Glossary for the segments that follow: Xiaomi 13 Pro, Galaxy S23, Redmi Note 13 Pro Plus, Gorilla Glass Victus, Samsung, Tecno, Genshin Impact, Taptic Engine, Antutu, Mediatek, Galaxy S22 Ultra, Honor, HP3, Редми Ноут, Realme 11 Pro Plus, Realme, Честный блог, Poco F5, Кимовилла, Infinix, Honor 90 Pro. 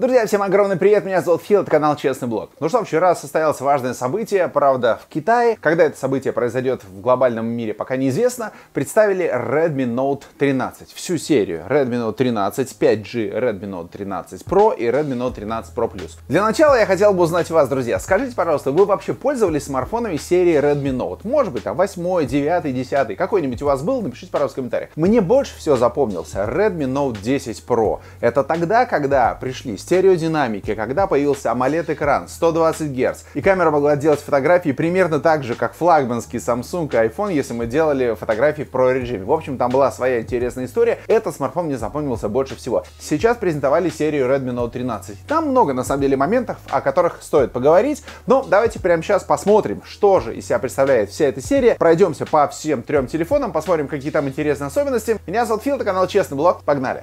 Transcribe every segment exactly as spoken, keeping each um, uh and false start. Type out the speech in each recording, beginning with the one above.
Друзья, всем огромный привет, меня зовут Фил, это канал Честный блог. Ну что, вчера состоялось важное событие, правда, в Китае. Когда это событие произойдет в глобальном мире, пока неизвестно. Представили Редми Ноут тринадцать, всю серию Редми Ноут тринадцать, пять джи, Редми Ноут тринадцать Про и Редми Ноут тринадцать Про Плюс. Для начала я хотел бы узнать вас, друзья. Скажите, пожалуйста, вы вообще пользовались смартфонами серии Redmi Note? Может быть, там восьмой, девятый, десятый, какой-нибудь у вас был? Напишите, пожалуйста, в комментариях. Мне больше всего запомнился Редми Ноут десять Про. Это тогда, когда пришли стереодинамики, когда появился AMOLED-экран сто двадцать герц, и камера могла делать фотографии примерно так же, как флагманский Samsung и iPhone, если мы делали фотографии в Pro режиме. В общем, там была своя интересная история. Этот смартфон мне запомнился больше всего. Сейчас презентовали серию Редми Ноут тринадцать. Там много, на самом деле, моментов, о которых стоит поговорить, но давайте прямо сейчас посмотрим, что же из себя представляет вся эта серия. Пройдемся по всем трем телефонам, посмотрим, какие там интересные особенности. Меня зовут Фил, это канал Честный блог. Погнали!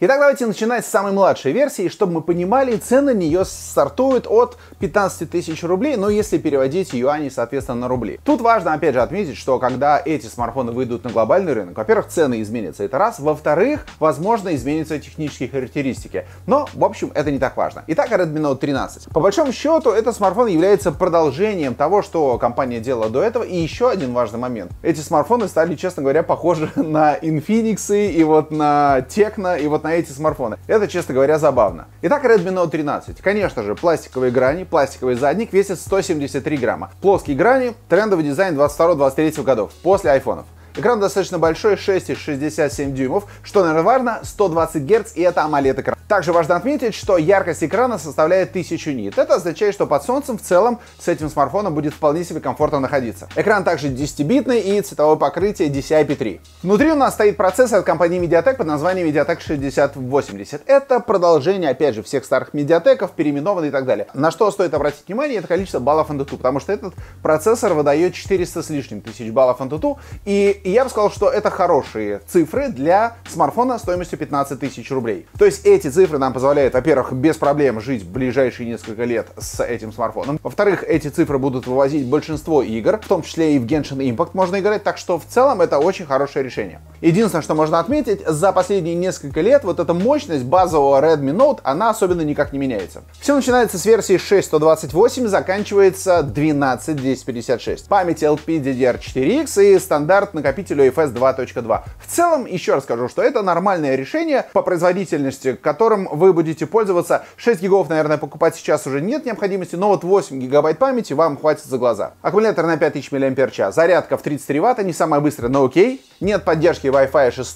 Итак, давайте начинать с самой младшей версии, чтобы мы понимали, цены на нее стартуют от пятнадцати тысяч рублей, но если переводить юани, соответственно, на рубли. Тут важно, опять же, отметить, что когда эти смартфоны выйдут на глобальный рынок, во-первых, цены изменятся, это раз, во-вторых, возможно, изменятся технические характеристики, но, в общем, это не так важно. Итак, Редми Ноут тринадцать. По большому счету, этот смартфон является продолжением того, что компания делала до этого, и еще один важный момент. Эти смартфоны стали, честно говоря, похожи на Infinix, и вот на Tecno, и вот на на эти смартфоны. Это, честно говоря, забавно. Итак, Редми Ноут тринадцать. Конечно же, пластиковые грани, пластиковый задник, весит сто семьдесят три грамма. Плоские грани, трендовый дизайн двадцать второго — двадцать третьего годов, после айфонов. Экран достаточно большой, шесть и шестьдесят семь дюймов, что, наверное, важно, сто двадцать герц, и это AMOLED-экран. Также важно отметить, что яркость экрана составляет тысячу нит. Это означает, что под солнцем в целом с этим смартфоном будет вполне себе комфортно находиться. Экран также десятибитный и цветовое покрытие ди си ай пи три. Внутри у нас стоит процессор от компании Mediatek под названием Mediatek шестьдесят восемьдесят. Это продолжение, опять же, всех старых Mediatek'ов, переименованные и так далее. На что стоит обратить внимание, это количество баллов Antutu, потому что этот процессор выдает четыреста с лишним тысяч баллов Antutu, и И я бы сказал, что это хорошие цифры для смартфона стоимостью пятнадцать тысяч рублей. То есть эти цифры нам позволяют, во-первых, без проблем жить в ближайшие несколько лет с этим смартфоном. Во-вторых, эти цифры будут вывозить большинство игр, в том числе и в Genshin Impact можно играть, так что в целом это очень хорошее решение. Единственное, что можно отметить, за последние несколько лет вот эта мощность базового Redmi Note, она особенно никак не меняется. Все начинается с версии шесть сто двадцать восемь, заканчивается двенадцать тысяч двести пятьдесят шесть. Память эл пи ди ди ар четыре икс и стандарт накопления ю эф эс два точка два. В целом, еще раз скажу, что это нормальное решение по производительности, которым вы будете пользоваться. шесть гигов, наверное, покупать сейчас уже нет необходимости, но вот восемь гигабайт памяти вам хватит за глаза. Аккумулятор на пять тысяч миллиампер-часов, зарядка в тридцать три ватта, не самая быстрая, но окей. Нет поддержки Wi-Fi шесть,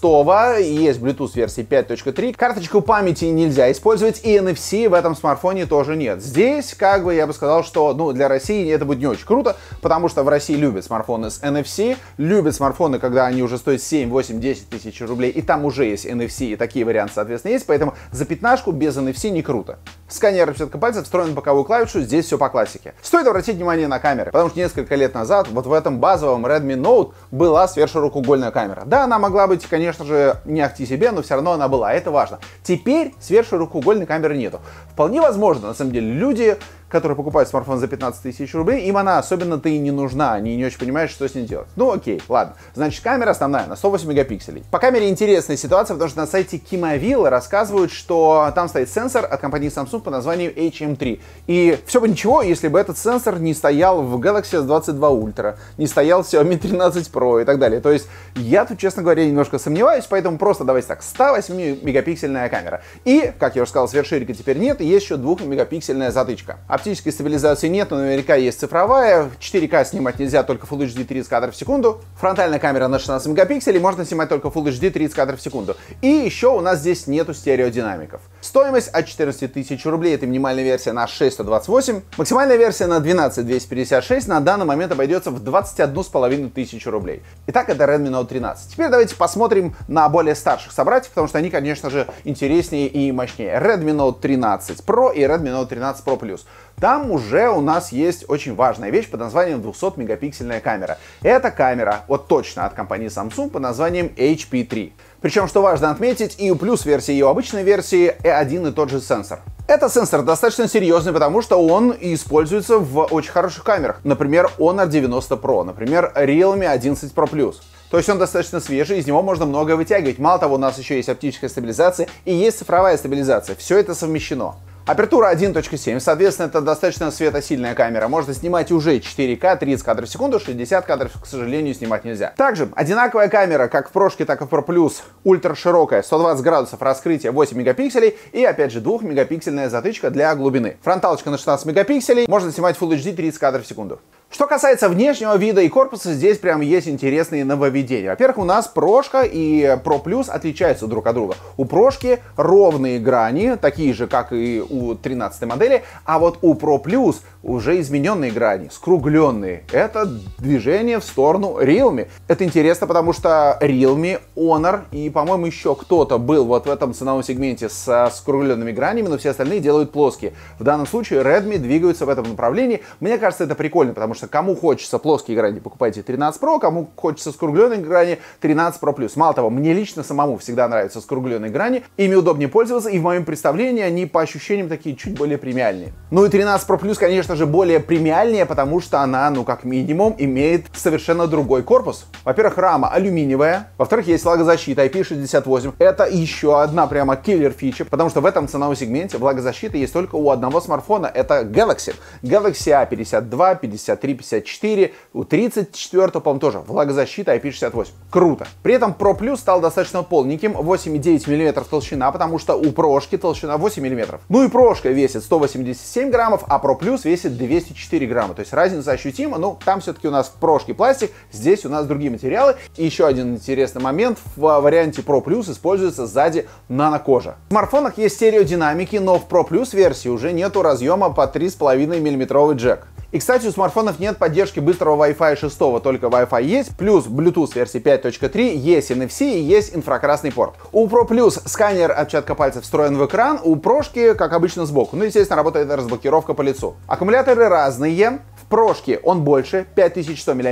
есть Bluetooth версии пять точка три. Карточку памяти нельзя использовать, и эн эф си в этом смартфоне тоже нет. Здесь, как бы, я бы сказал, что, ну, для России это будет не очень круто, потому что в России любят смартфоны с эн эф си, любят смартфоны, когда они уже стоят семь, восемь, десять тысяч рублей, и там уже есть эн эф си, и такие варианты, соответственно, есть, поэтому за пятнашку без эн эф си не круто. Сканер отпечатка пальцев, встроен боковую клавишу, здесь все по классике. Стоит обратить внимание на камеры, потому что несколько лет назад вот в этом базовом Redmi Note была сверхширокоугольная камера. Да, она могла быть, конечно же, не ахти себе, но все равно она была, это важно. Теперь сверхширокоугольной камеры нету. Вполне возможно, на самом деле, люди, которые покупают смартфон за пятнадцать тысяч рублей, им она особенно-то и не нужна, они не очень понимают, что с ней делать. Ну окей, ладно. Значит, камера основная на сто восемь мегапикселей. По камере интересная ситуация, потому что на сайте Кимовилла рассказывают, что там стоит сенсор от компании Samsung под названием эйч эм три. И все бы ничего, если бы этот сенсор не стоял в Galaxy эс двадцать два Ultra, не стоял в Xiaomi тринадцать Pro и так далее. То есть я тут, честно говоря, немножко сомневаюсь, поэтому просто давайте так, сто восемь мегапиксельная камера. И, как я уже сказал, сверхширика теперь нет, и есть еще двухмегапиксельная затычка. Оптической стабилизации нет, но наверняка есть цифровая. четыре ка снимать нельзя, только Full эйч ди тридцать кадров в секунду. Фронтальная камера на шестнадцать мегапикселей, можно снимать только Full эйч ди тридцать кадров в секунду. И еще у нас здесь нету стереодинамиков. Стоимость от четырнадцати тысяч рублей, это минимальная версия на шесть сто двадцать восемь. Максимальная версия на двенадцать тысяч двести пятьдесят шесть на данный момент обойдется в двадцать одну с половиной тысячу рублей. Итак, это Редми Ноут тринадцать. Теперь давайте посмотрим на более старших собратьев, потому что они, конечно же, интереснее и мощнее. Редми Ноут тринадцать Про и Редми Ноут тринадцать Про Плюс. Там уже у нас есть очень важная вещь под названием двухсотмегапиксельная камера. Это камера, вот точно, от компании Samsung под названием эйч пи три. Причем, что важно отметить, и у плюс версии, и у обычной версии один и тот же сенсор. Этот сенсор достаточно серьезный, потому что он используется в очень хороших камерах. Например, Honor девяносто Pro, например, Realme одиннадцать Pro Plus. То есть он достаточно свежий, из него можно многое вытягивать. Мало того, у нас еще есть оптическая стабилизация и есть цифровая стабилизация. Все это совмещено. Апертура один точка семь, соответственно, это достаточно светосильная камера. Можно снимать уже четыре ка, тридцать кадров в секунду, шестьдесят кадров, к сожалению, снимать нельзя. Также одинаковая камера, как в прошке, так и в Pro Plus, ультра широкая, сто двадцать градусов, раскрытие восемь мегапикселей и, опять же, двухмегапиксельная затычка для глубины. Фронталочка на шестнадцать мегапикселей, можно снимать Full эйч ди, тридцать кадров в секунду. Что касается внешнего вида и корпуса, здесь прям есть интересные нововведения. Во-первых, у нас прошка и Pro Plus отличаются друг от друга. У прошки ровные грани, такие же, как и у тринадцатой модели, а вот у Pro Plus уже измененные грани, скругленные. Это движение в сторону Realme. Это интересно, потому что Realme, Honor и, по-моему, еще кто-то был вот в этом ценовом сегменте со скругленными гранями, но все остальные делают плоские. В данном случае Redmi двигаются в этом направлении. Мне кажется, это прикольно, потому что кому хочется плоские грани, покупайте тринадцать Pro, кому хочется скругленные грани, тринадцать Pro Plus. Мало того, мне лично самому всегда нравятся скругленные грани, ими удобнее пользоваться, и в моем представлении они по ощущениям такие чуть более премиальные. Ну и тринадцать Pro Plus, конечно же, более премиальнее, потому что она, ну как минимум, имеет совершенно другой корпус. Во-первых, рама алюминиевая, во-вторых, есть влагозащита ай пи шестьдесят восемь. Это еще одна прямо киллер фича, потому что в этом ценовом сегменте влагозащита есть только у одного смартфона, это Galaxy. Galaxy а пятьдесят два, пятьдесят три, пятьдесят четыре, у тридцать четвёртого, по-моему, тоже влагозащита ай пи шестьдесят восемь. Круто. При этом Pro Plus стал достаточно полненьким, восемь и девять мм толщина, потому что у прошки толщина восемь мм. Ну и прошка весит сто восемьдесят семь граммов, а Pro Plus весит двести четыре грамма. То есть разница ощутима, но там все-таки у нас в прошке пластик, здесь у нас другие материалы. И еще один интересный момент, в варианте Pro Plus используется сзади нанокожа. В смартфонах есть стереодинамики, но в Pro Plus версии уже нету разъема по три с половиной мм джек. И, кстати, у смартфонов нет поддержки быстрого Wi-Fi шесть, только Wi-Fi есть, плюс Bluetooth версии пять точка три, есть эн эф си и есть инфракрасный порт. У Pro Plus сканер отпечатка пальцев встроен в экран, у прошки, как обычно, сбоку. Ну, естественно, работает разблокировка по лицу. Аккумуляторы разные. Прошки он больше, пять тысяч сто мАч,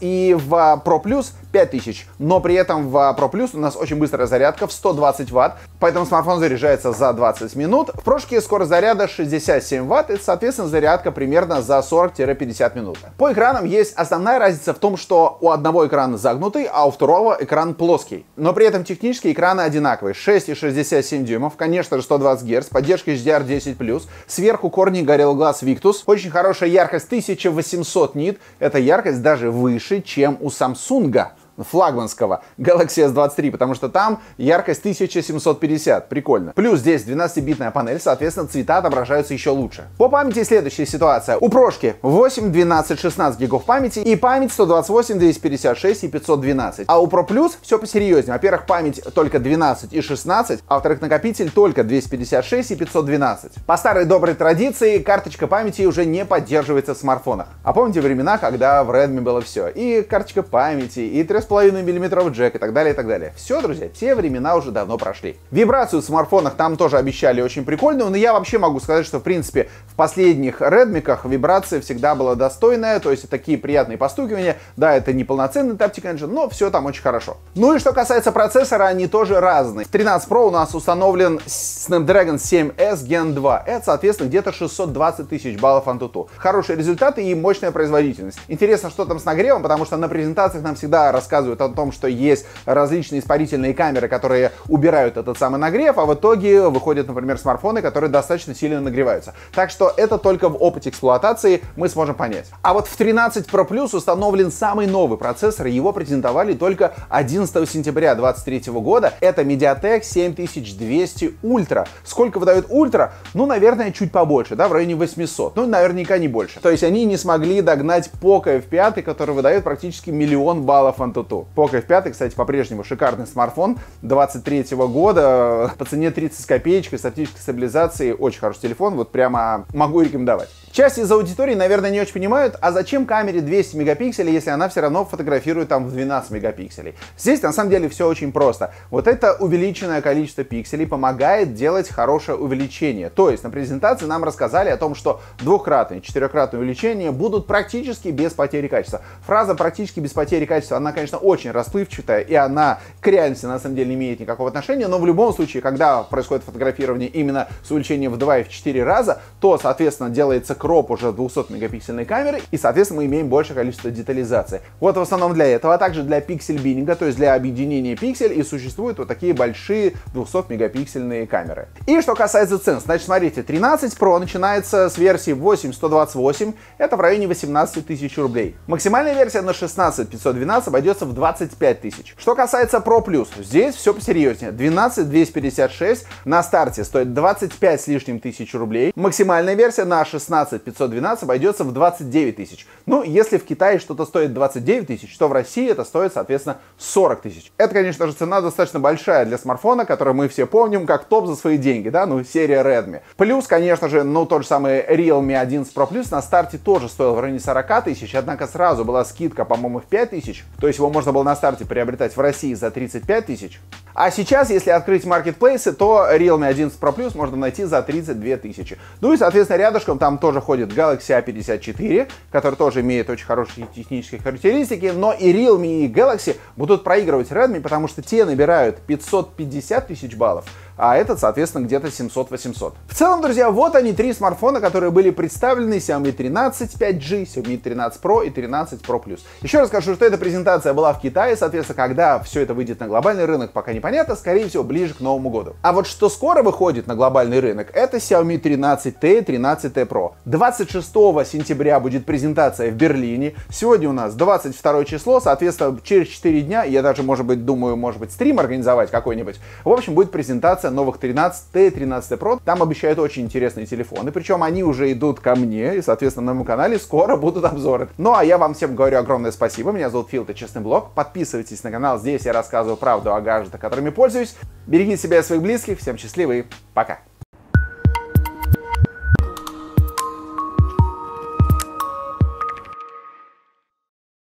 и в Pro Plus пять тысяч, но при этом в Pro Plus у нас очень быстрая зарядка в сто двадцать ватт, поэтому смартфон заряжается за двадцать минут. В прошке скорость заряда шестьдесят семь ватт, и, соответственно, зарядка примерно за сорок-пятьдесят минут. По экранам есть основная разница в том, что у одного экрана загнутый, а у второго экран плоский, но при этом технически экраны одинаковые, шесть и шестьдесят семь дюймов, конечно же сто двадцать герц, поддержка эйч ди ар десять плюс, сверху корни Gorilla Glass Victus, очень хорошая яркость тысяча восемьсот нит, эта яркость даже выше, чем у Samsung флагманского Galaxy эс двадцать три, потому что там яркость тысяча семьсот пятьдесят, прикольно. Плюс здесь двенадцатибитная панель, соответственно, цвета отображаются еще лучше. По памяти следующая ситуация. У прошки восемь, двенадцать, шестнадцать гигов памяти и память сто двадцать восемь, двести пятьдесят шесть и пятьсот двенадцать. А у Pro Plus все посерьезнее. Во-первых, память только двенадцать и шестнадцать, а во-вторых, накопитель только двести пятьдесят шесть и пятьсот двенадцать. По старой доброй традиции, карточка памяти уже не поддерживается в смартфонах. А помните времена, когда в Redmi было все? И карточка памяти, и трёх с половиной миллиметров джек и так далее, и так далее. Все, друзья, те времена уже давно прошли. Вибрацию в смартфонах там тоже обещали очень прикольную, но я вообще могу сказать, что в принципе в последних Redmi-ках вибрация всегда была достойная, то есть такие приятные постукивания. Да, это не полноценный Taptic Engine, но все там очень хорошо. Ну и что касается процессора, они тоже разные. В тринадцать Pro у нас установлен Snapdragon семь эс gen два. Это, соответственно, где-то шестьсот двадцать тысяч баллов Antutu. Хорошие результаты и мощная производительность. Интересно, что там с нагревом, потому что на презентациях нам всегда рассказывают рассказывают о том, что есть различные испарительные камеры, которые убирают этот самый нагрев, а в итоге выходят, например, смартфоны, которые достаточно сильно нагреваются. Так что это только в опыте эксплуатации мы сможем понять. А вот в тринадцать Pro Plus установлен самый новый процессор, его презентовали только одиннадцатого сентября две тысячи двадцать третьего года. Это Mediatek семь тысяч двести Ultra. Сколько выдают Ultra? Ну, наверное, чуть побольше, да, в районе восьмисот. Ну, наверняка не больше. То есть они не смогли догнать Poco эф пять, который выдает практически миллион баллов Antutu. Poco эф пять, кстати, по-прежнему шикарный смартфон двадцать третьего года, по цене тридцать с копеечкой, с оптической стабилизацией, очень хороший телефон, вот прямо могу и рекомендовать. Часть из аудитории, наверное, не очень понимают, а зачем камере двести мегапикселей, если она все равно фотографирует там в двенадцать мегапикселей. Здесь, на самом деле, все очень просто. Вот это увеличенное количество пикселей помогает делать хорошее увеличение. То есть на презентации нам рассказали о том, что двукратные, четырехкратные увеличения будут практически без потери качества. Фраза «практически без потери качества», она, конечно, конечно, очень расплывчатая, и она к реальности на самом деле не имеет никакого отношения, но в любом случае, когда происходит фотографирование именно с увеличением в два и в четыре раза, то, соответственно, делается кроп уже двухсотмегапиксельной камеры, и, соответственно, мы имеем большее количество детализации. Вот в основном для этого, а также для пиксель-биннинга, то есть для объединения пиксель, и существуют вот такие большие двухсотмегапиксельные камеры. И что касается цен, значит, смотрите, тринадцать про начинается с версии восемь сто двадцать восемь, это в районе восемнадцати тысяч рублей. Максимальная версия на шестнадцать пятьсот двенадцать обойдется в двадцать пять тысяч. Что касается Pro Plus, здесь все посерьезнее. двенадцать двести пятьдесят шесть на старте стоит двадцать пять с лишним тысяч рублей. Максимальная версия на шестнадцать пятьсот двенадцать обойдется в двадцать девять тысяч. Ну, если в Китае что-то стоит двадцать девять тысяч, то в России это стоит, соответственно, сорок тысяч. Это, конечно же, цена достаточно большая для смартфона, который мы все помним как топ за свои деньги, да, ну, серия Redmi. Плюс, конечно же, ну, тот же самый Realme одиннадцать про плюс на старте тоже стоил в районе сорока тысяч, однако сразу была скидка, по-моему, в пять тысяч, то есть его можно было на старте приобретать в России за тридцать пять тысяч. А сейчас, если открыть маркетплейсы, то Realme одиннадцать про плюс можно найти за тридцать две тысячи. Ну и, соответственно, рядышком там тоже ходит Galaxy А пятьдесят четыре, который тоже имеет очень хорошие технические характеристики, но и Realme, и Galaxy будут проигрывать Redmi, потому что те набирают пятьсот пятьдесят тысяч баллов, а этот, соответственно, где-то семьсот-восемьсот. В целом, друзья, вот они, три смартфона, которые были представлены: Xiaomi тринадцать пять джи, Xiaomi тринадцать про и тринадцать про плюс. Еще раз скажу, что эта презентация была в Китае, соответственно, когда все это выйдет на глобальный рынок, пока непонятно, скорее всего, ближе к Новому году. А вот что скоро выходит на глобальный рынок, это Xiaomi тринадцать Т и тринадцать Т про. двадцать шестого сентября будет презентация в Берлине. Сегодня у нас двадцать второе число, соответственно, через четыре дня, я даже, может быть, думаю, может быть, стрим организовать какой-нибудь. В общем, будет презентация новых тринадцать Т и тринадцать Т про. Там обещают очень интересные телефоны, причем они уже идут ко мне, и, соответственно, на моем канале скоро будут обзоры. Ну, а я вам всем говорю огромное спасибо. Меня зовут Фил, это Честный блог. Подписывайтесь на канал, здесь я рассказываю правду о гаджетах, которыми пользуюсь. Берегите себя и своих близких. Всем счастливы, пока!